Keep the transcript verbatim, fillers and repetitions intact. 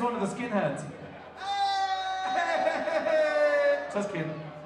is one of the skinheads. Hey! Just kidding.